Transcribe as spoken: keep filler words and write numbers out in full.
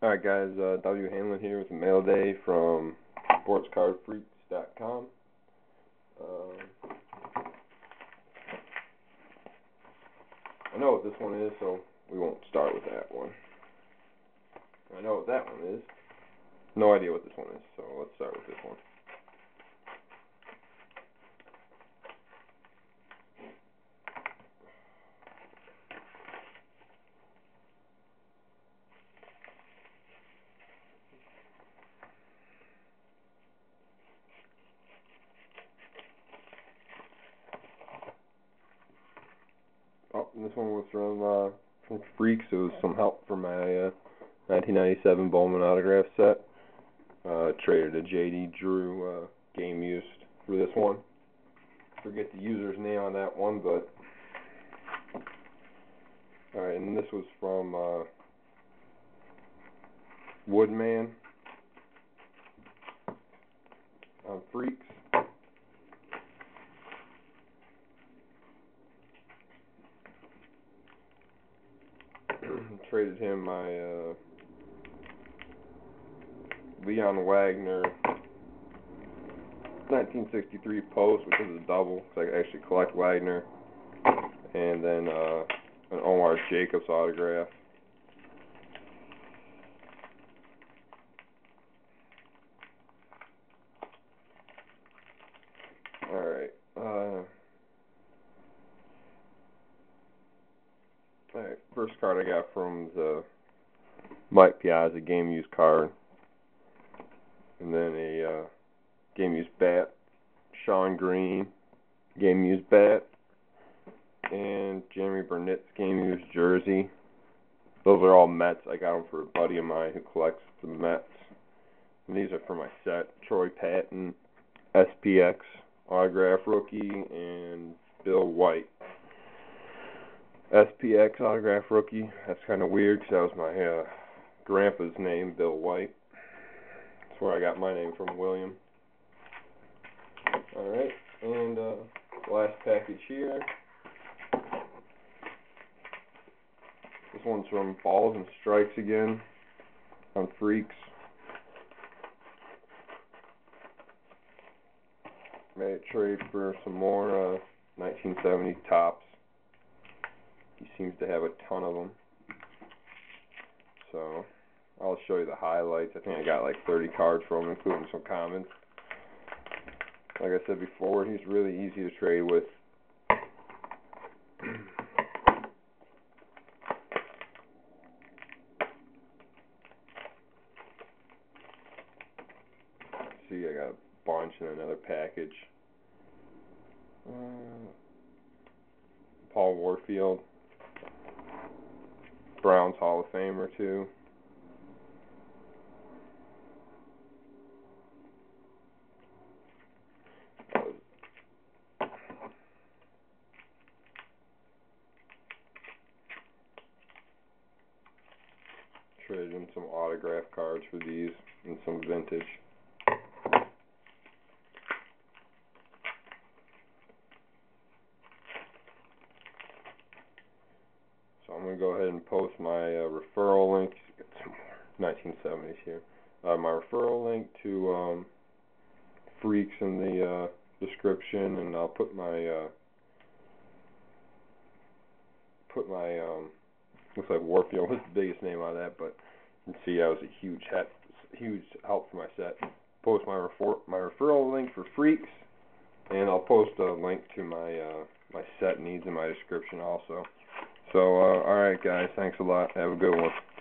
All right, guys, uh, W. Hanlon here with a mail day from Sports Card Freaks dot com. Uh, I know what this one is, so we won't start with that one. I know what that one is. No idea what this one is, so let's start with this one. This one was from, uh, from Freaks. It was some help for my uh, nineteen ninety-seven Bowman autograph set. Uh, traded a J D Drew uh, game used for this one. Forget the user's name on that one, but... Alright, and this was from uh, Woodman on Freaks. Traded him my uh, Leon Wagner nineteen sixty-three post, which is a double, because I actually collect Wagner, and then uh, an Omar Jacobs autograph. Alright. Uh, Alright, first card I got from the Mike Piazza game used card, and then a uh, game used bat, Sean Green game used bat, and Jeremy Burnett's game used jersey. Those are all Mets. I got them for a buddy of mine who collects the Mets. And these are for my set: Troy Patton, S P X autograph rookie, and Bill White. S P X autograph rookie. That's kind of weird because that was my uh, grandpa's name, Bill White. That's where I got my name from, William. Alright, and uh, last package here. This one's from Balls and Strikes again on Freaks. Made a trade for some more uh, nineteen seventy tops. He seems to have a ton of them. So, I'll show you the highlights. I think I got like thirty cards from him, including some commons. Like I said before, he's really easy to trade with. See, I got a bunch in another package. Uh, Paul Warfield. Browns Hall of Fame or two. Traded in some autograph cards for these and some vintage. Go ahead and post my uh, referral link. Get some more nineteen seventies here. Uh, my referral link to um, Freaks in the uh, description, and I'll put my uh, put my um, looks like Warfield was the biggest name on that, but you can see that was a huge hat, huge help for my set. Post my refer my referral link for Freaks, and I'll post a link to my uh, my set needs in my description also. So, uh, alright guys, thanks a lot. Have a good one.